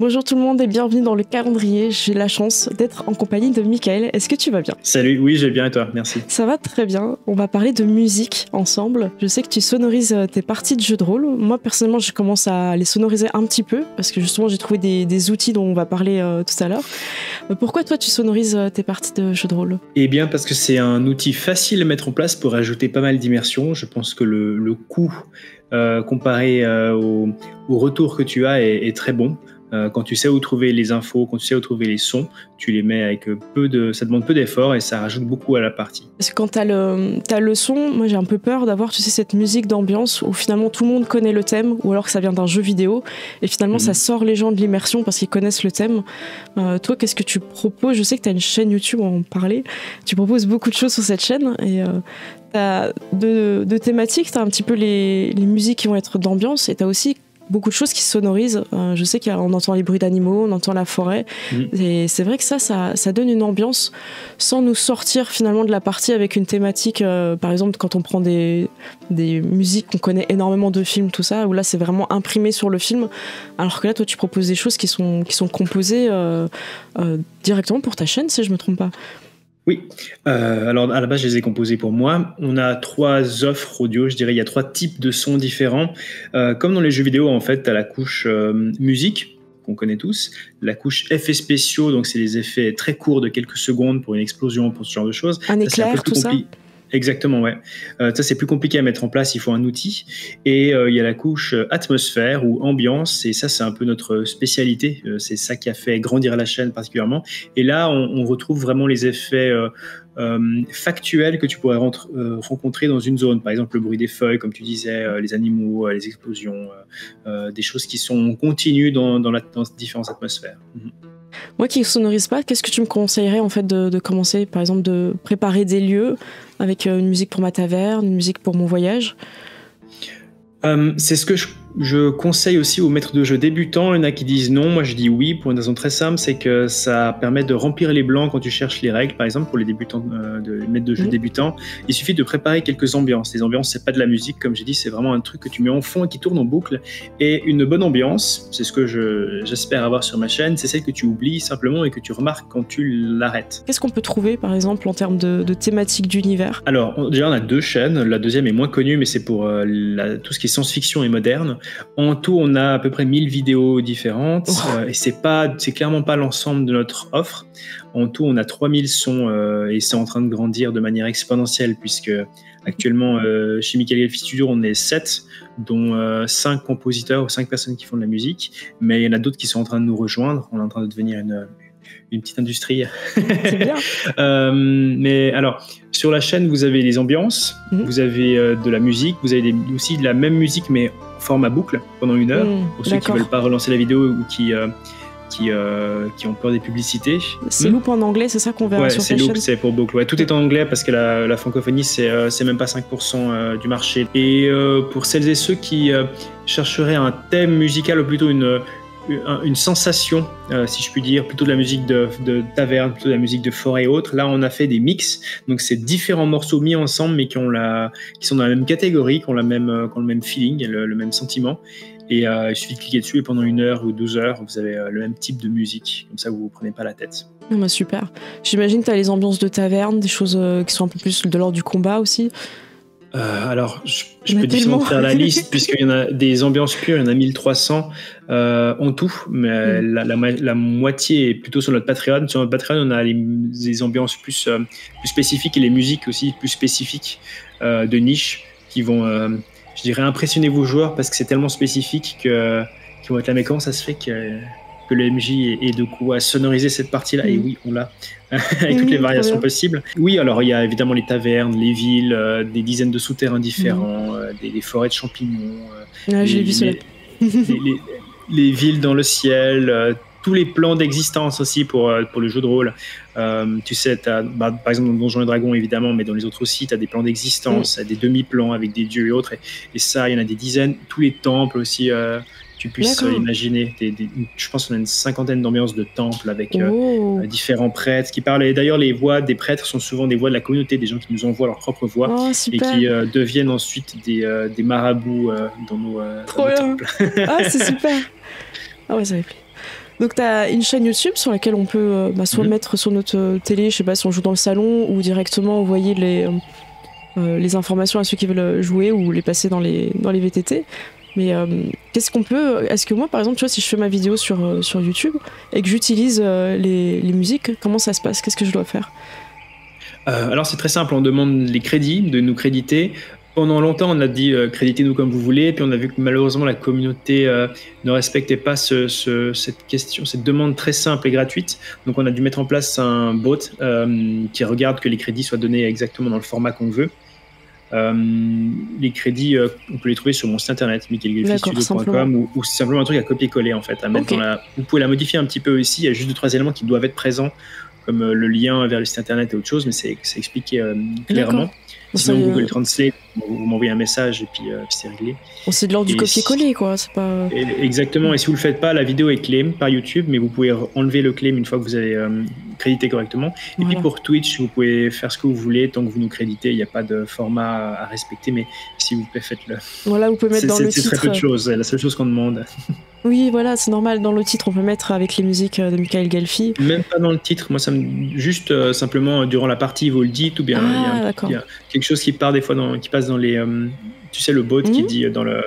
Bonjour tout le monde et bienvenue dans le calendrier. J'ai la chance d'être en compagnie de Michael. Est-ce que tu vas bien? Salut, oui, j'ai bien et toi? Merci. Ça va très bien. On va parler de musique ensemble. Je sais que tu sonorises tes parties de jeux de rôle. Moi, personnellement, je commence à les sonoriser un petit peu parce que justement, j'ai trouvé des outils dont on va parler tout à l'heure. Pourquoi toi, tu sonorises tes parties de jeux de rôle? Eh bien, parce que c'est un outil facile à mettre en place pour ajouter pas mal d'immersion. Je pense que le coût comparé au retour que tu as est très bon. Quand tu sais où trouver les infos, quand tu sais où trouver les sons, tu les mets avec ça demande peu d'efforts et ça rajoute beaucoup à la partie. Parce que quand t'as le son, moi j'ai un peu peur d'avoir, tu sais, cette musique d'ambiance où finalement tout le monde connaît le thème ou alors que ça vient d'un jeu vidéo et finalement ça sort les gens de l'immersion parce qu'ils connaissent le thème. Toi, qu'est-ce que tu proposes? Je sais que t'as une chaîne YouTube, on en parlait. Tu proposes beaucoup de choses sur cette chaîne et t'as de thématiques, t'as un petit peu les musiques qui vont être d'ambiance et t'as aussi beaucoup de choses qui sonorisent. Je sais qu'on entend les bruits d'animaux, on entend la forêt. Et c'est vrai que ça donne une ambiance sans nous sortir finalement de la partie avec une thématique. Par exemple, quand on prend des musiques qu'on connaît énormément de films, tout ça, où là c'est vraiment imprimé sur le film. Alors que là, toi, tu proposes des choses qui sont composées directement pour ta chaîne, si je me trompe pas. Oui, alors à la base je les ai composés pour moi. On a trois offres audio, je dirais il y a trois types de sons différents. Comme dans les jeux vidéo en fait, tu as la couche musique, qu'on connaît tous, la couche effets spéciaux, donc c'est des effets très courts de quelques secondes pour une explosion, pour ce genre de choses. Un éclair, tout ça. Exactement, ouais. Ça, c'est plus compliqué à mettre en place, il faut un outil. Et il y a la couche atmosphère ou ambiance, et ça, c'est un peu notre spécialité. C'est ça qui a fait grandir la chaîne particulièrement. Et là, on retrouve vraiment les effets factuels que tu pourrais rencontrer dans une zone. Par exemple, le bruit des feuilles, comme tu disais, les animaux, les explosions, des choses qui sont continues dans différentes atmosphères. Moi qui ne sonorise pas, qu'est-ce que tu me conseillerais en fait de commencer, par exemple, de préparer des lieux avec une musique pour ma taverne, une musique pour mon voyage? C'est ce que je conseille aussi aux maîtres de jeu débutants. Il y en a qui disent non, moi je dis oui pour une raison très simple, c'est que ça permet de remplir les blancs quand tu cherches les règles. Par exemple, pour les débutants, les maîtres de jeu débutants, il suffit de préparer quelques ambiances. Les ambiances, c'est pas de la musique, comme j'ai dit, c'est vraiment un truc que tu mets en fond et qui tourne en boucle. Et une bonne ambiance, c'est ce que j'espère avoir sur ma chaîne, c'est celle que tu oublies simplement et que tu remarques quand tu l'arrêtes. Qu'est-ce qu'on peut trouver par exemple en termes de thématiques d'univers? Alors déjà on a deux chaînes, la deuxième est moins connue mais c'est pour tout ce qui est science-fiction et moderne. En tout, on a à peu près 1000 vidéos différentes et c'est clairement pas l'ensemble de notre offre. En tout, on a 3000 sons et c'est en train de grandir de manière exponentielle puisque actuellement, chez Michael Ghelfi Studios, on est 7, dont 5 compositeurs ou 5 personnes qui font de la musique, mais il y en a d'autres qui sont en train de nous rejoindre. On est en train de devenir une petite industrie. C'est bien. Mais alors, sur la chaîne, vous avez les ambiances, vous avez de la musique, vous avez aussi de la même musique, mais en format boucle pendant une heure, pour ceux qui ne veulent pas relancer la vidéo ou qui ont peur des publicités. C'est loop en anglais, c'est ça qu'on verra sur cette chaîne? Ouais, c'est loop, c'est pour boucle. Ouais, tout est en anglais parce que la francophonie, c'est même pas 5% du marché. Et pour celles et ceux qui chercheraient un thème musical ou plutôt une sensation, si je puis dire, plutôt de la musique de taverne, plutôt de la musique de forêt et autres. Là, on a fait des mix, donc c'est différents morceaux mis ensemble, mais qui sont dans la même catégorie, qui ont le même feeling, le même sentiment. Et il suffit de cliquer dessus et pendant une heure ou 12 heures, vous avez le même type de musique. Comme ça, vous ne vous prenez pas la tête. Ah bah super. J'imagine que tu as les ambiances de taverne, des choses qui sont un peu plus de l'ordre du combat aussi. Alors, je peux difficilement faire la liste puisqu'il y en a des ambiances pures, il y en a 1300 en tout, mais la moitié est plutôt sur notre Patreon. Sur notre Patreon, on a les ambiances plus spécifiques et les musiques aussi plus spécifiques de niche qui vont, je dirais, impressionner vos joueurs parce que c'est tellement spécifique qu'ils vont être là. Mais comment ça se fait que le MJ ait de quoi sonoriser cette partie-là? Et oui, on l'a, avec toutes les variations possibles. Oui, alors il y a évidemment les tavernes, les villes, des dizaines de souterrains différents, des forêts de champignons, les villes dans le ciel, tous les plans d'existence aussi pour le jeu de rôle. Tu sais, par exemple dans Donjons et Dragons évidemment, mais dans les autres aussi, tu as des plans d'existence, des demi-plans avec des dieux et autres. Et ça, il y en a des dizaines. Tous les temples aussi... tu puisses imaginer, je pense qu'on a une 50aine d'ambiances de temples avec différents prêtres qui parlent. Et d'ailleurs, les voix des prêtres sont souvent des voix de la communauté, des gens qui nous envoient leur propre voix et qui deviennent ensuite des marabouts dans nos temples. Ah, c'est super. Ah ouais, ça m'a plu. Donc t'as une chaîne YouTube sur laquelle on peut soit mettre sur notre télé, je sais pas si on joue dans le salon, ou directement envoyer les informations à ceux qui veulent jouer ou les passer dans les VTT. Mais qu'est-ce qu'on peut... Est-ce que moi, par exemple, tu vois, si je fais ma vidéo sur YouTube et que j'utilise les musiques, comment ça se passe? Qu'est-ce que je dois faire? Alors c'est très simple, on demande les crédits, de nous créditer. Pendant longtemps, on a dit créditez-nous comme vous voulez, puis on a vu que malheureusement la communauté ne respectait pas cette question, cette demande très simple et gratuite. Donc on a dû mettre en place un bot qui regarde que les crédits soient donnés exactement dans le format qu'on veut. Les crédits, on peut les trouver sur mon site internet michaelghelfistudios.com ou c'est simplement un truc à copier-coller en fait. À mettre dans la... Vous pouvez la modifier un petit peu ici, il y a juste 2-3 éléments qui doivent être présents, comme le lien vers le site internet et autre chose, mais c'est expliqué clairement. Sinon, Google Translate, vous m'envoyez un message et puis c'est réglé. C'est de l'ordre du copier-coller, quoi. Pas... Exactement, et si vous ne le faites pas, la vidéo est claim par YouTube, mais vous pouvez enlever le claim une fois que vous avez crédité correctement. Voilà. Et puis pour Twitch, vous pouvez faire ce que vous voulez, tant que vous nous créditez, il n'y a pas de format à respecter, mais s'il vous plaît, faites-le. Voilà, vous pouvez mettre dans le titre... C'est très peu de choses, la seule chose qu'on demande. Oui, voilà, c'est normal, dans le titre, on peut mettre avec les musiques de Michael Ghelfi. Même pas dans le titre, moi, ça me... juste simplement durant la partie, vous le dites, ou bien... Ah, d'accord. Quelque chose qui part des fois qui passe dans les tu sais, le bot qui dit dans le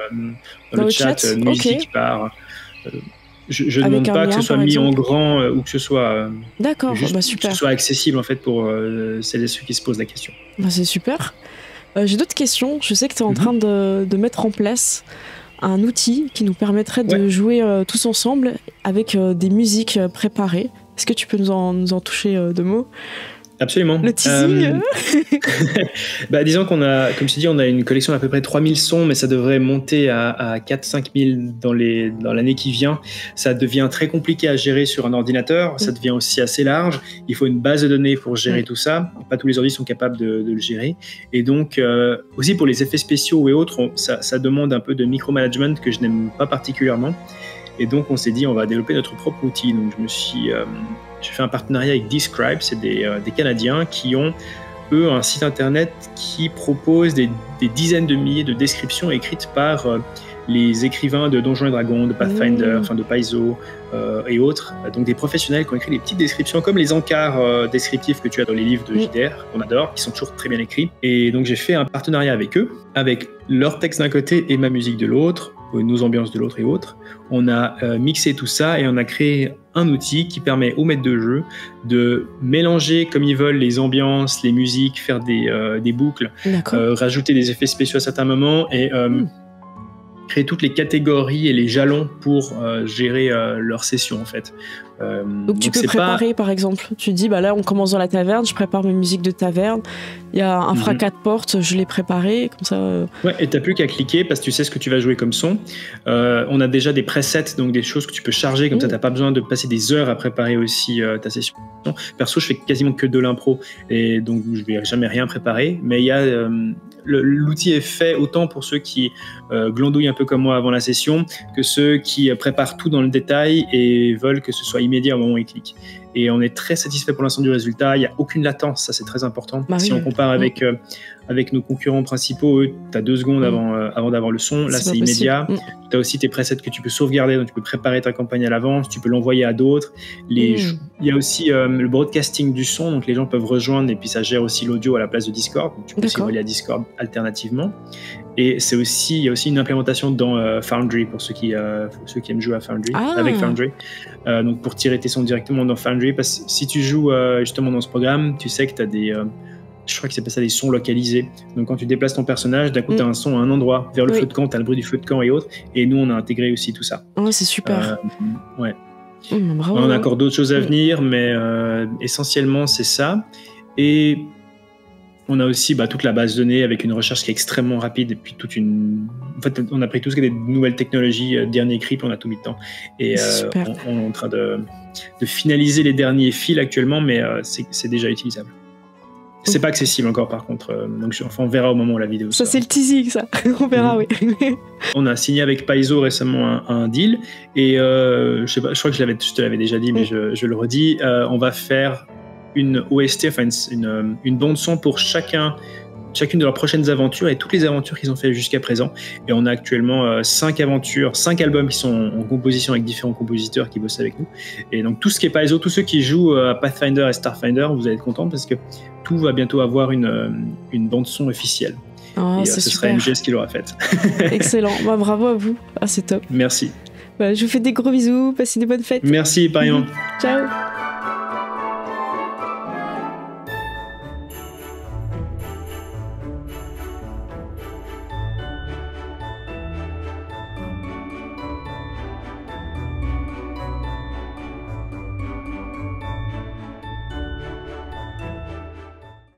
chat musique qui part je ne demande pas que ce soit mis en grand ou que ce soit d'accord, bah super, que ce soit accessible en fait pour celles et ceux qui se posent la question. Bah, c'est super. J'ai d'autres questions. Je sais que tu es en train de mettre en place un outil qui nous permettrait de jouer tous ensemble avec des musiques préparées. Est-ce que tu peux nous en toucher deux mots? Absolument. Le teasing. Bah, disons qu'on a, comme je te dis, on a une collection d'à peu près 3000 sons, mais ça devrait monter à 4-5 000 dans l'année qui vient. Ça devient très compliqué à gérer sur un ordinateur, ça devient aussi assez large. Il faut une base de données pour gérer tout ça. Pas tous les ordi sont capables de le gérer. Et donc, aussi pour les effets spéciaux et autres, ça demande un peu de micromanagement que je n'aime pas particulièrement. Et donc, on s'est dit, on va développer notre propre outil. Donc, j'ai fait un partenariat avec Describe, c'est des Canadiens qui ont, eux, un site internet qui propose des dizaines de milliers de descriptions écrites par les écrivains de Donjons et Dragons, de Pathfinder, de Paizo et autres. Donc, des professionnels qui ont écrit des petites descriptions, comme les encarts descriptifs que tu as dans les livres de JDR, qu'on adore, qui sont toujours très bien écrits. Et donc, j'ai fait un partenariat avec eux, avec leur texte d'un côté et ma musique de l'autre, nos ambiances de l'autre et autres. On a mixé tout ça et on a créé un outil qui permet aux maîtres de jeu de mélanger comme ils veulent les ambiances, les musiques, faire des boucles, rajouter des effets spéciaux à certains moments et créer toutes les catégories et les jalons pour gérer leur session en fait. Donc tu peux préparer par exemple, tu dis bah là on commence dans la taverne, je prépare mes musiques de taverne, il y a un fracas de porte, je l'ai préparé comme ça. Ouais, et t'as plus qu'à cliquer parce que tu sais ce que tu vas jouer comme son. On a déjà des presets, donc des choses que tu peux charger comme ça, t'as pas besoin de passer des heures à préparer aussi ta session. Perso, je fais quasiment que de l'impro et donc je vais jamais rien préparer, mais il y a l'outil est fait autant pour ceux qui glandouillent un peu comme moi avant la session que ceux qui préparent tout dans le détail et veulent que ce soit immédiat au moment où ils cliquent. Et on est très satisfait pour l'instant du résultat. Il n'y a aucune latence, ça c'est très important. Bah, si on compare avec nos concurrents principaux, eux, tu as 2 secondes avant d'avoir le son. Là, c'est immédiat. Tu as aussi tes presets que tu peux sauvegarder, donc tu peux préparer ta campagne à l'avance, tu peux l'envoyer à d'autres. Il y a aussi le broadcasting du son, donc les gens peuvent rejoindre et puis ça gère aussi l'audio à la place de Discord. Donc tu peux aussi relier à Discord alternativement. Et il y a aussi une implémentation dans Foundry pour ceux qui aiment jouer à Foundry, avec Foundry. Donc pour tirer tes sons directement dans Foundry, parce que si tu joues justement dans ce programme, tu sais que tu as des... je crois que c'est pas ça, des sons localisés. Donc quand tu déplaces ton personnage, d'un coup tu as un son à un endroit, vers le feu de camp, tu as le bruit du feu de camp et autres. Et nous on a intégré aussi tout ça. Ouais, c'est super. Bravo. On a encore d'autres choses à venir, mais essentiellement c'est ça. Et on a aussi toute la base de données avec une recherche qui est extrêmement rapide et puis toute une... En fait, on a pris tout ce qui est des nouvelles technologies, dernier cri, puis on a tout mis dedans. Et on est en train de finaliser les derniers fils actuellement, mais c'est déjà utilisable. C'est pas accessible encore par contre, donc on verra au moment où la vidéo. Ça c'est le teasing ça, on verra oui. On a signé avec Paizo récemment un deal et je sais pas, je crois que je te l'avais déjà dit, mais je le redis, on va faire une OST, enfin une bande son pour chacun chacune de leurs prochaines aventures et toutes les aventures qu'ils ont fait jusqu'à présent. Et on a actuellement 5 aventures, 5 albums qui sont en composition avec différents compositeurs qui bossent avec nous. Et donc tout ce qui est Paizo, tous ceux qui jouent à Pathfinder et Starfinder, vous allez être contents parce que tout va bientôt avoir une bande-son officielle. Oh, et ce sera MGS qui l'aura faite. Excellent, bah, bravo à vous, ah, c'est top. Merci. Bah, je vous fais des gros bisous, passez des bonnes fêtes. Merci, pareillement. Ciao.